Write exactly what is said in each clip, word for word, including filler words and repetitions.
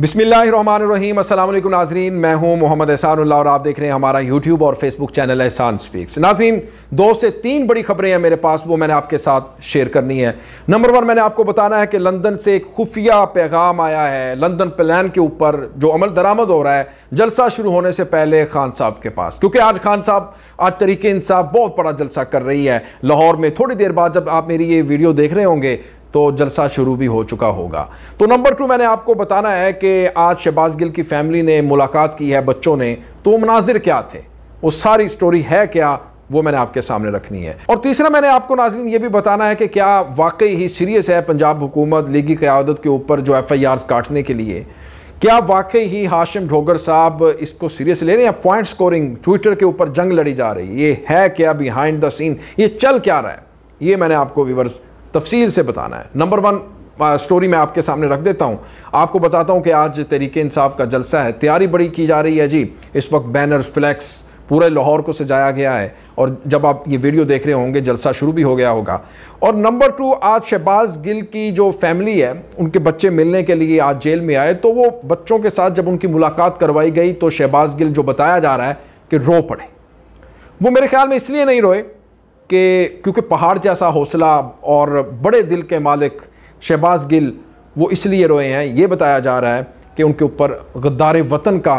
बिस्मिल्लाहिर्रहमानिर्रहीम। अस्सलाम वालेकुम नाजरीन, मैं हूं मोहम्मद एहसानुल्लाह और आप देख रहे हैं हमारा यूट्यूब और फेसबुक चैनल एहसान स्पीक्स। नाजरीन, दो से तीन बड़ी खबरें हैं मेरे पास, वो मैंने आपके साथ शेयर करनी है। नंबर वन, मैंने आपको बताना है कि लंदन से एक खुफिया पैगाम आया है लंदन प्लान के ऊपर जो अमल दरामद हो रहा है जलसा शुरू होने से पहले खान साहब के पास, क्योंकि आज खान साहब आज तहरीक इंसाफ बहुत बड़ा जलसा कर रही है लाहौर में। थोड़ी देर बाद जब आप मेरी ये वीडियो देख रहे होंगे तो जलसा शुरू भी हो चुका होगा। तो नंबर टू, मैंने आपको बताना है कि आज शहबाज गिल की फैमिली ने मुलाकात की है, बच्चों ने, तो वो मनाजिर क्या थे, वो सारी स्टोरी है क्या, वो मैंने आपके सामने रखनी है। और तीसरा, मैंने आपको नाजरीन ये भी बताना है कि क्या वाकई ही सीरियस है पंजाब हुकूमत लीगी क़यादत के ऊपर जो एफ आई आर काटने के लिए, क्या वाकई ही हाशिम डोगर साहब इसको सीरियस ले रहे हैं? पॉइंट स्कोरिंग, ट्विटर के ऊपर जंग लड़ी जा रही है, ये है क्या बिहाइंड द सीन, ये चल क्या रहा है, ये मैंने आपको व्यूअर्स तफसील से बताना है। नंबर वन स्टोरी मैं आपके सामने रख देता हूं, आपको बताता हूं कि आज तहरीक इंसाफ का जलसा है, तैयारी बड़ी की जा रही है जी। इस वक्त बैनर, फ्लैक्स, पूरे लाहौर को सजाया गया है और जब आप ये वीडियो देख रहे होंगे जलसा शुरू भी हो गया होगा। और नंबर टू, आज शहबाज गिल की जो फैमिली है उनके बच्चे मिलने के लिए आज जेल में आए, तो वो बच्चों के साथ जब उनकी मुलाकात करवाई गई तो शहबाज गिल जो बताया जा रहा है कि रो पड़े। वो मेरे ख्याल में इसलिए नहीं रोए कि क्योंकि पहाड़ जैसा हौसला और बड़े दिल के मालिक शहबाज गिल, वो इसलिए रोए हैं, ये बताया जा रहा है कि उनके ऊपर गद्दार वतन का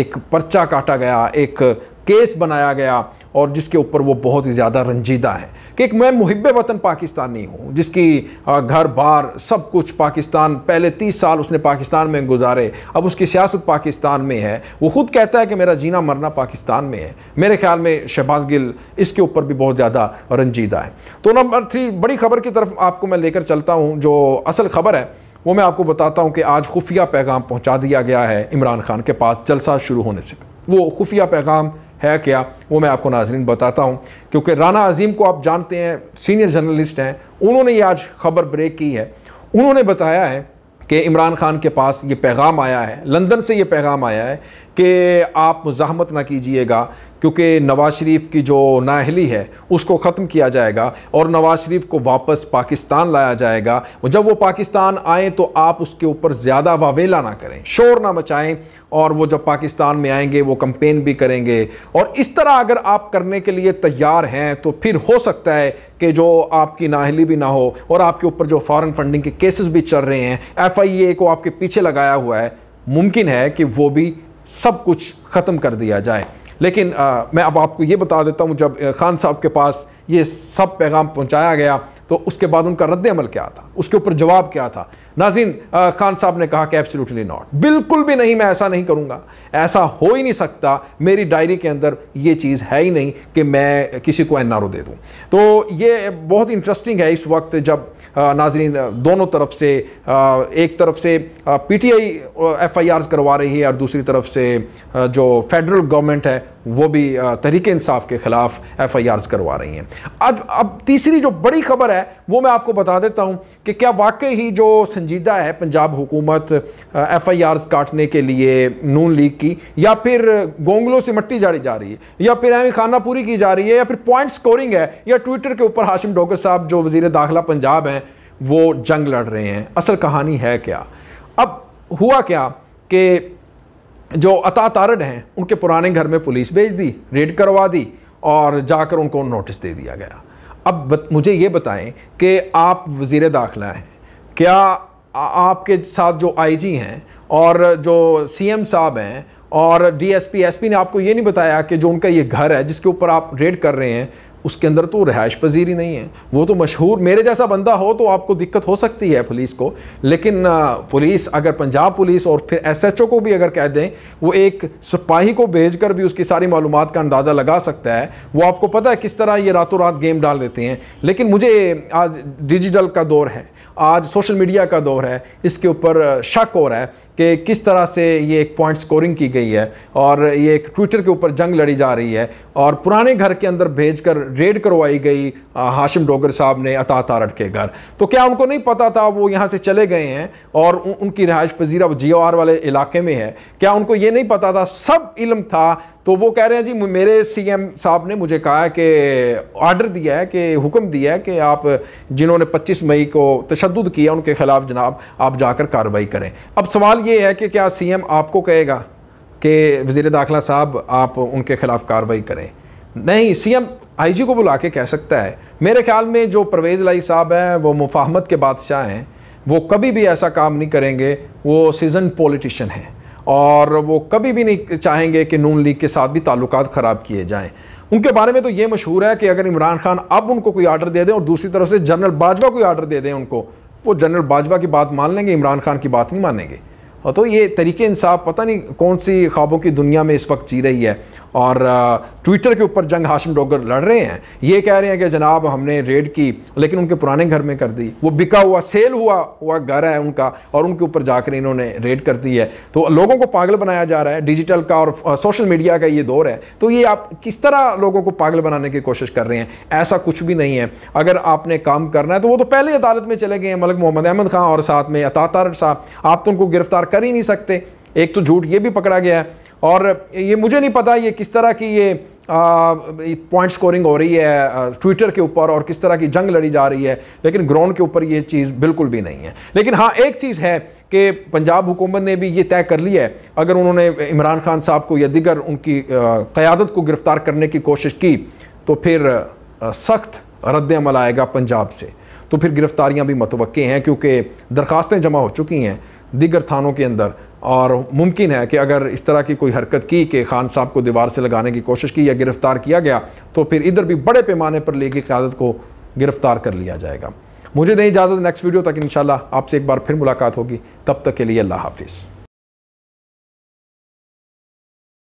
एक पर्चा काटा गया, एक केस बनाया गया और जिसके ऊपर वो बहुत ही ज़्यादा रंजीदा हैं कि एक मैं मुहिब्बे वतन पाकिस्तानी हूँ जिसकी घर बार सब कुछ पाकिस्तान, पहले तीस साल उसने पाकिस्तान में गुजारे, अब उसकी सियासत पाकिस्तान में है, वो खुद कहता है कि मेरा जीना मरना पाकिस्तान में है। मेरे ख्याल में शहबाज गिल इसके ऊपर भी बहुत ज़्यादा रंजीदा है। तो नंबर थ्री बड़ी खबर की तरफ आपको मैं लेकर चलता हूँ, जो असल खबर है वो मैं आपको बताता हूँ कि आज खुफिया पैगाम पहुँचा दिया गया है इमरान खान के पास जलसा शुरू होने से। वो खुफिया पैगाम है क्या, वो मैं आपको नाजरीन बताता हूँ, क्योंकि राना अजीम को आप जानते हैं, सीनियर जर्नलिस्ट हैं, उन्होंने ये आज खबर ब्रेक की है। उन्होंने बताया है कि इमरान खान के पास ये पैगाम आया है, लंदन से ये पैगाम आया है कि आप मुज़ाहमत ना कीजिएगा क्योंकि नवाज शरीफ की जो नाअहली है उसको ख़त्म किया जाएगा और नवाज शरीफ को वापस पाकिस्तान लाया जाएगा। जब वो पाकिस्तान आए तो आप उसके ऊपर ज़्यादा वावेला ना करें, शोर ना मचाएं, और वो जब पाकिस्तान में आएंगे वो कंपेन भी करेंगे। और इस तरह अगर आप करने के लिए तैयार हैं तो फिर हो सकता है कि जो आपकी नाअहली भी ना हो और आपके ऊपर जो फॉरेन फंडिंग के केसेस भी चल रहे हैं, एफ आई ए को आपके पीछे लगाया हुआ है, मुमकिन है कि वो भी सब कुछ ख़त्म कर दिया जाए। लेकिन आ, मैं अब आपको ये बता देता हूँ, जब खान साहब के पास ये सब पैगाम पहुँचाया गया तो उसके बाद उनका रद्दअमल क्या था, उसके ऊपर जवाब क्या था। नाज़रीन, खान साहब ने कहा कि एब्सोल्युटली नॉट, बिल्कुल भी नहीं, मैं ऐसा नहीं करूँगा, ऐसा हो ही नहीं सकता, मेरी डायरी के अंदर ये चीज़ है ही नहीं कि मैं किसी को एनआरओ दे दूँ। तो ये बहुत इंटरेस्टिंग है इस वक्त, जब नाजरीन दोनों तरफ से, एक तरफ से पीटीआई एफआईआर करवा रही है और दूसरी तरफ से जो फेडरल गवर्नमेंट है वो भी तहरीक इंसाफ के ख़िलाफ़ एफआईआर करवा रही हैं। अब अब तीसरी जो बड़ी खबर है वो मैं आपको बता देता हूँ कि क्या वाकई ही जो संजीदा है पंजाब हुकूमत एफआईआर काटने के लिए नून लीग की, या फिर गोंगलों से मट्टी जारी जा रही है, या फिर ऐवी खाना पूरी की जा रही है, या फिर पॉइंट स्कोरिंग है, या ट्विटर के ऊपर हाशिम डोगर साहब जो वज़ीर दाखिला पंजाब हैं वो जंग लड़ रहे हैं, असल कहानी है क्या? अब हुआ क्या कि जो अता तारड़ हैं उनके पुराने घर में पुलिस भेज दी, रेड करवा दी और जाकर उनको नोटिस दे दिया गया। अब मुझे ये बताएं कि आप वज़ीर दाखिला हैं, क्या आपके साथ जो आईजी हैं और जो सीएम साहब हैं और डीएसपी एसपी ने आपको ये नहीं बताया कि जो उनका ये घर है जिसके ऊपर आप रेड कर रहे हैं उसके अंदर तो रिहाइश पजीरी नहीं है, वो तो मशहूर, मेरे जैसा बंदा हो तो आपको दिक्कत हो सकती है पुलिस को, लेकिन पुलिस अगर पंजाब पुलिस और फिर एसएचओ को भी अगर कह दें, वो एक सिपाही को भेजकर भी उसकी सारी मालूमात का अंदाज़ा लगा सकता है, वो आपको पता है किस तरह ये रातों रात गेम डाल देते हैं। लेकिन मुझे आज डिजिटल का दौर है, आज सोशल मीडिया का दौर है, इसके ऊपर शक हो रहा है कि किस तरह से ये एक पॉइंट स्कोरिंग की गई है और ये एक ट्विटर के ऊपर जंग लड़ी जा रही है और पुराने घर के अंदर भेजकर रेड करवाई गई हाशिम डोगर साहब ने अता तारड़ के घर। तो क्या उनको नहीं पता था वो यहाँ से चले गए हैं और उन, उनकी रिहाइश पजीरा जीओआर वाले इलाके में है? क्या उनको ये नहीं पता था? सब इल्म था। तो वो कह रहे हैं जी मेरे सीएम साहब ने मुझे कहा कि ऑर्डर दिया है, कि हुक्म दिया है कि आप जिन्होंने पच्चीस मई को तशद्दुद किया उनके ख़िलाफ़ जनाब आप जाकर कार्रवाई करें। अब सवाल ये है कि क्या सीएम आपको कहेगा कि वज़ीर दाखिला साहब आप उनके ख़िलाफ़ कार्रवाई करें? नहीं, सीएम आईजी को बुला के कह सकता है। मेरे ख्याल में जो परवेज़ इलाही साहब हैं वो मुफाहमत के बादशाह हैं, वो कभी भी ऐसा काम नहीं करेंगे। वो सीजन पॉलिटिशियन हैं और वो कभी भी नहीं चाहेंगे कि नून लीग के साथ भी ताल्लुकात ख़राब किए जाएं। उनके बारे में तो ये मशहूर है कि अगर इमरान खान अब उनको कोई आर्डर दे दें और दूसरी तरफ से जनरल बाजवा कोई आर्डर दे दें उनको, वो जनरल बाजवा की बात मान लेंगे, इमरान खान की बात नहीं मानेंगे। और तो ये तरीके इंसाफ पता नहीं कौन सी ख्वाबों की दुनिया में इस वक्त जी रही है। और ट्विटर के ऊपर जंग हाशिम डोगर लड़ रहे हैं, ये कह रहे हैं कि जनाब हमने रेड की लेकिन उनके पुराने घर में कर दी, वो बिका हुआ सेल हुआ हुआ घर है उनका और उनके ऊपर जाकर इन्होंने रेड कर दी है। तो लोगों को पागल बनाया जा रहा है, डिजिटल का और सोशल मीडिया का ये दौर है। तो ये आप किस तरह लोगों को पागल बनाने की कोशिश कर रहे हैं? ऐसा कुछ भी नहीं है। अगर आपने काम करना है तो वो तो पहले अदालत में चले गए हैं, मलिक मोहम्मद अहमद खान और साथ में अता तारड़ साहब। आप तो उनको गिरफ्तार कर ही नहीं सकते। एक तो झूठ ये भी पकड़ा गया है और ये मुझे नहीं पता ये किस तरह की ये पॉइंट स्कोरिंग हो रही है ट्विटर के ऊपर और किस तरह की जंग लड़ी जा रही है, लेकिन ग्राउंड के ऊपर ये चीज़ बिल्कुल भी नहीं है। लेकिन हाँ, एक चीज़ है कि पंजाब हुकूमत ने भी ये तय कर लिया है, अगर उन्होंने इमरान खान साहब को या दिगर उनकी क़यादत को गिरफ़्तार करने की कोशिश की तो फिर सख्त रद्दअमल आएगा पंजाब से। तो फिर गिरफ़्तारियाँ भी मतवक़्क़े हैं क्योंकि दरख्वास्तें जमा हो चुकी हैं दीगर थानों के अंदर और मुमकिन है कि अगर इस तरह की कोई हरकत की कि खान साहब को दीवार से लगाने की कोशिश की या गिरफ़्तार किया गया तो फिर इधर भी बड़े पैमाने पर लीग की क़यादत को गिरफ़्तार कर लिया जाएगा। मुझे दें इजाज़त, नेक्स्ट वीडियो तक इंशाल्लाह आपसे एक बार फिर मुलाकात होगी। तब तक के लिए अल्लाह हाफिज़।